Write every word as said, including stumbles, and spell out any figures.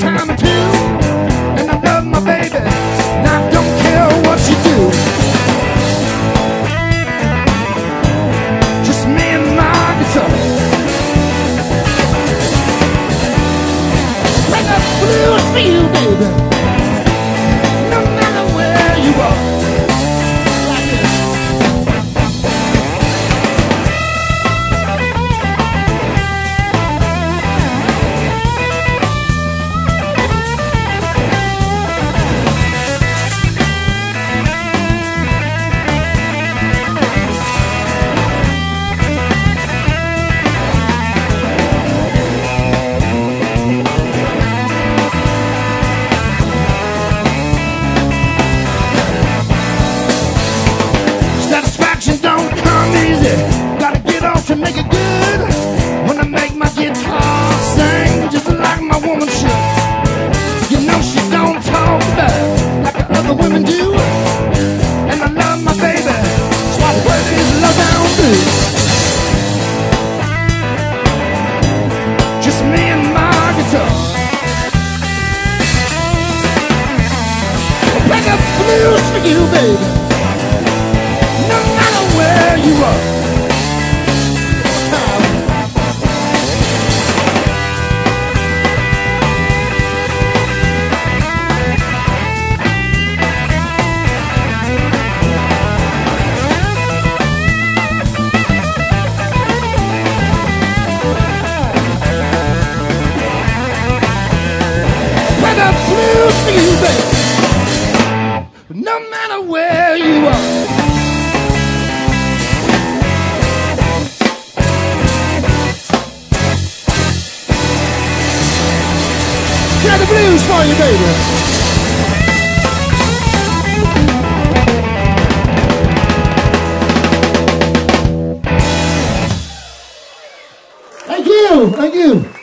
time too, and I love my baby, and I don't care what you do. Just me and my guitar. When the blues for you, baby, no matter where you are. Blues for you, baby, no matter where you are. I got blues for you, baby, no matter where you are. Got the blues for you, baby. Thank you, thank you.